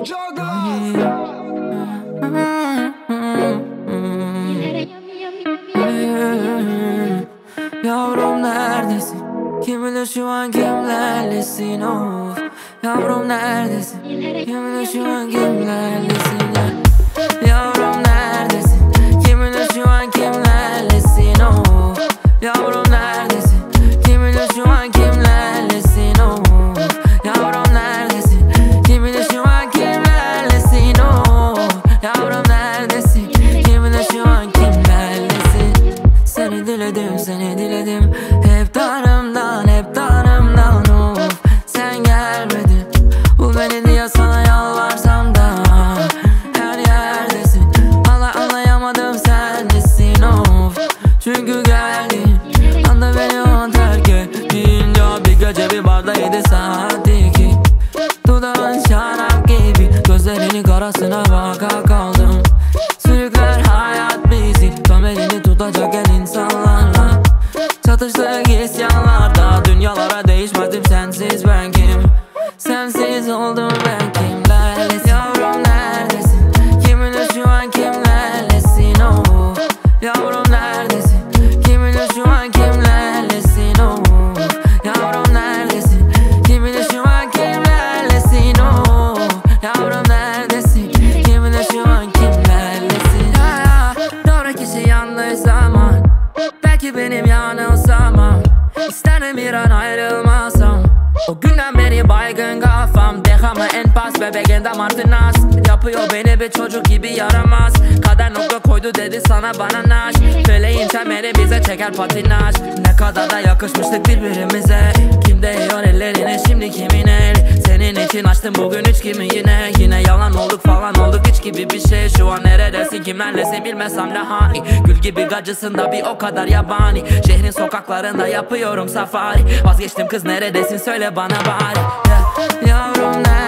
Yavrum neredesin? Kim bilir şu an kimlerlesin? Oh, yavrum neredesin? Kim bilir şu an kimlerlesin? Yavrum neredesin? Kim bilir şu an kimlerlesin? Oh, yavrum neredesin? Kim bilir şu an kimlerlesin? Oh, yavrum neredesin? Kim bilir şu an kimlerlesin? Oh, yavrum neredesin? Kim bilir şu an kimlerlesin? Seni diledim, seni diledim. Hep darımdan, hep darımdan. Of, sen gelmedin. Bu beni diye sana yalvarsam da her yerdesin. Anlayamadım sendesin. Of, çünkü geldin anda beni o terk ettin. Ya bir gece bir barda 7 saatti ki dudağın şarap gibi, gözlerinin karasına baka kaldım. Sürükler hayat bizi, kamerini tutacak el insanlarla. Çatıştık isyanlarda, dünyalara değişmedim sensiz ben kim? Sensiz oldum ben kimlerlesin? Yavrum neredesin? Kim bilir şu an kimlerlesin? Oh, yavrum neredesin? Kim bilir şu an kimlerlesin? Oh, yavrum neredesin? Kim bilir şu an kimlerlesin? Oh, yavrum neredesin? Kim bilir şu an kimlerlesin? Doğru kişi yanlış zaman, belki benim yanılsamam. İsterim bir an ayrılmasam. O günden beri baygın kafam. Dehama en pas bebek endam artı nas. Yapıyor beni bir çocuk gibi yaramaz. Kader nokta koydu dedi sana bana naş. Feleğin temeli bize çeker patinaj. Ne kadar da yakışmıştık birbirimize. Kim değiyor ellerine şimdi kimin el? Senin için açtım bugün 3 kimi yine. Yine yalan olduk falan olduk hiç gibi bir şey. Şu an neredesin kimlerlesin bilmesem lahani. Gül gibi gacısında bir o kadar yabani. Şehrin sokaklarında yapıyorum safari. Vazgeçtim kız neredesin söyle bana bari. Yavrum nerede?